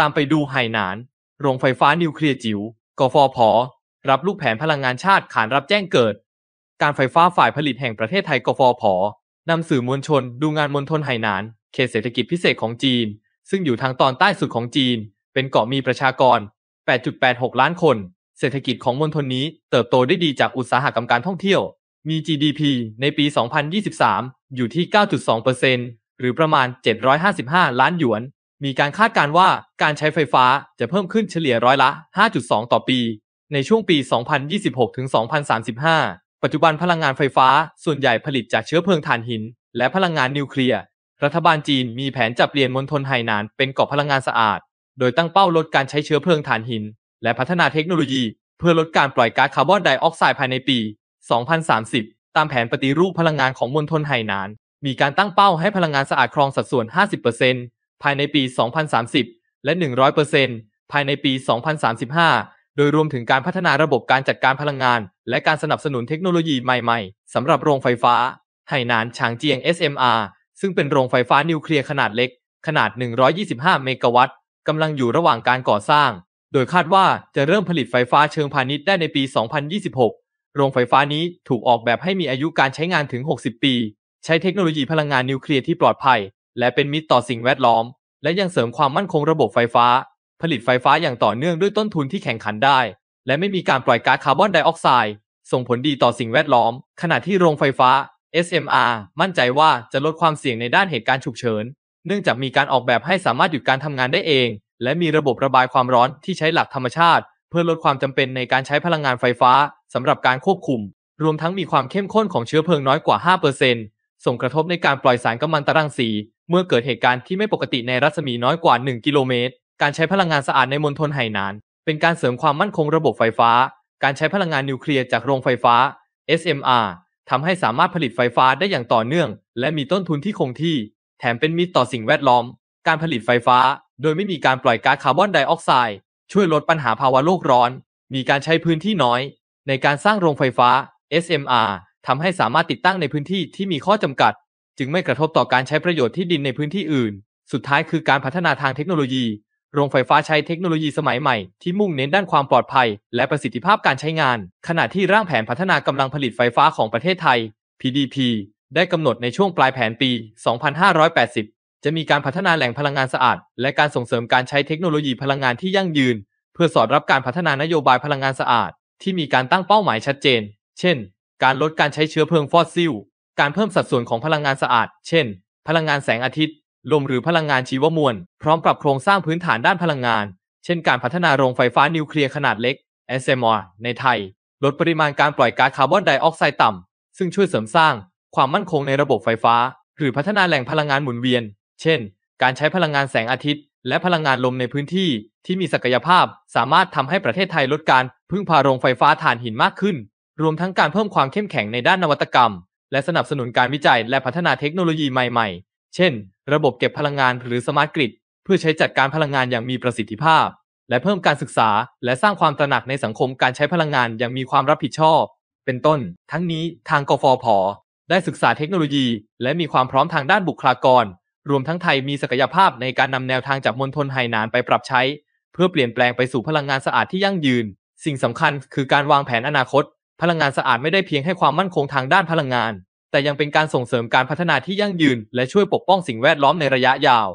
ตามไปดูไหหนานโรงไฟฟ้านิวเคลียร์จิ๋วกฟผ.รับลูกแผนพลังงานชาติขานรับแจ้งเกิดการไฟฟ้าฝ่ายผลิตแห่งประเทศไทยกฟผ.นำสื่อมวลชนดูงานมณฑลไหหนานเขตเศรษฐกิจพิเศษของจีนซึ่งอยู่ทางตอนใต้สุดของจีนเป็นเกาะมีประชากร 8.86 ล้านคนเศรษฐกิจของมณฑลนี้เติบโตได้ดีจากอุตสาหกรรมการท่องเที่ยวมี GDP ในปี 2023 อยู่ที่ 9.2% หรือประมาณ 755 ล้านหยวนมีการคาดการณ์ว่าการใช้ไฟฟ้าจะเพิ่มขึ้นเฉลี่ยร้อยละ 5.2 ต่อปีในช่วงปี 2026 ถึง 2035 ปัจจุบันพลังงานไฟฟ้าส่วนใหญ่ผลิตจากเชื้อเพลิงถ่านหินและพลังงานนิวเคลียร์รัฐบาลจีนมีแผนจะเปลี่ยนมณฑลไหหนานเป็นเกาะพลังงานสะอาดโดยตั้งเป้าลดการใช้เชื้อเพลิงถ่านหินและพัฒนาเทคโนโลยีเพื่อลดการปล่อยก๊าซคาร์บอนไดออกไซด์ภายในปี 2030 ตามแผนปฏิรูปพลังงานของมณฑลไหหนานมีการตั้งเป้าให้พลังงานสะอาดครองสัดส่วน 50% ภายในปี 2030 และ 100% ภายในปี 2035 โดยรวมถึงการพัฒนาระบบการจัดการพลังงานและการสนับสนุนเทคโนโลยีใหม่ๆสำหรับโรงไฟฟ้าไหหนานฉางเจียง SMR ซึ่งเป็นโรงไฟฟ้านิวเคลียร์ขนาดเล็กขนาด 125 เมกะวัตต์กำลังอยู่ระหว่างการก่อสร้างโดยคาดว่าจะเริ่มผลิตไฟฟ้าเชิงพาณิชย์ได้ในปี 2026 โรงไฟฟ้านี้ถูกออกแบบให้มีอายุการใช้งานถึง 60 ปีใช้เทคโนโลยีพลังงานนิวเคลียร์ที่ปลอดภัยและเป็นมิตรต่อสิ่งแวดล้อมและยังเสริมความมั่นคงระบบไฟฟ้าผลิตไฟฟ้าอย่างต่อเนื่องด้วยต้นทุนที่แข่งขันได้และไม่มีการปล่อยก๊าซคาร์บอนไดออกไซด์ส่งผลดีต่อสิ่งแวดล้อมขณะที่โรงไฟฟ้า SMR มั่นใจว่าจะลดความเสี่ยงในด้านเหตุการณ์ฉุกเฉินเนื่องจากมีการออกแบบให้สามารถหยุดการทำงานได้เองและมีระบบระบายความร้อนที่ใช้หลักธรรมชาติเพื่อลดความจำเป็นในการใช้พลังงานไฟฟ้าสำหรับการควบคุมรวมทั้งมีความเข้มข้นของเชื้อเพลิงน้อยกว่า 5% ส่งกระทบในการปล่อยสารกัมมันตรังสีเมื่อเกิดเหตุการณ์ที่ไม่ปกติในรัศมีน้อยกว่า1กิโลเมตรการใช้พลังงานสะอาดในมณฑลไหหนานเป็นการเสริมความมั่นคงระบบไฟฟ้าการใช้พลังงานนิวเคลียร์จากโรงไฟฟ้า SMR ทำให้สามารถผลิตไฟฟ้าได้อย่างต่อเนื่องและมีต้นทุนที่คงที่แถมเป็นมิตรต่อสิ่งแวดล้อมการผลิตไฟฟ้าโดยไม่มีการปล่อยก๊าซคาร์บอนไดออกไซด์ช่วยลดปัญหาภาวะโลกร้อนมีการใช้พื้นที่น้อยในการสร้างโรงไฟฟ้า SMR ทำให้สามารถติดตั้งในพื้นที่ที่มีข้อจำกัดจึงไม่กระทบต่อการใช้ประโยชน์ที่ดินในพื้นที่อื่นสุดท้ายคือการพัฒนาทางเทคโนโลยีโรงไฟฟ้าใช้เทคโนโลยีสมัยใหม่ที่มุ่งเน้นด้านความปลอดภัยและประสิทธิภาพการใช้งานขณะที่ร่างแผนพัฒนากำลังผลิตไฟฟ้าของประเทศไทย PDP ได้กำหนดในช่วงปลายแผนปี 2580จะมีการพัฒนาแหล่งพลังงานสะอาดและการส่งเสริมการใช้เทคโนโลยีพลังงานที่ยั่งยืนเพื่อสอดรับการพัฒนานโยบายพลังงานสะอาดที่มีการตั้งเป้าหมายชัดเจนเช่นการลดการใช้เชื้อเพลิงฟอสซิลการเพิ่มสัดส่วนของพลังงานสะอาดเช่นพลังงานแสงอาทิตย์ลมหรือพลังงานชีวมวลพร้อมปรับโครงสร้างพื้นฐานด้านพลังงานเช่นการพัฒนาโรงไฟฟ้านิวเคลียร์ขนาดเล็ก SMR ในไทยลดปริมาณการปล่อยก๊าซคาร์บอนไดออกไซด์ต่ำซึ่งช่วยเสริมสร้างความมั่นคงในระบบไฟฟ้าหรือพัฒนาแหล่งพลังงานหมุนเวียนเช่นการใช้พลังงานแสงอาทิตย์และพลังงานลมในพื้นที่ที่มีศักยภาพสามารถทำให้ประเทศไทยลดการพึ่งพาโรงไฟฟ้าถ่านหินมากขึ้นรวมทั้งการเพิ่มความเข้มแข็งในด้านนวัตกรรมและสนับสนุนการวิจัยและพัฒนาเทคโนโลยีใหม่ๆเช่นระบบเก็บพลังงานหรือสมาร์ทกริดเพื่อใช้จัดการพลังงานอย่างมีประสิทธิภาพและเพิ่มการศึกษาและสร้างความตระหนักในสังคมการใช้พลังงานอย่างมีความรับผิดชอบเป็นต้นทั้งนี้ทางกฟผ.ได้ศึกษาเทคโนโลยีและมีความพร้อมทางด้านบุคลากรรวมทั้งไทยมีศักยภาพในการนำแนวทางจากมณฑลไหหนานไปปรับใช้เพื่อเปลี่ยนแปลงไปสู่พลังงานสะอาดที่ยั่งยืนสิ่งสำคัญคือการวางแผนอนาคตพลังงานสะอาดไม่ได้เพียงให้ความมั่นคงทางด้านพลังงานแต่ยังเป็นการส่งเสริมการพัฒนาที่ยั่งยืนและช่วยปกป้องสิ่งแวดล้อมในระยะยาว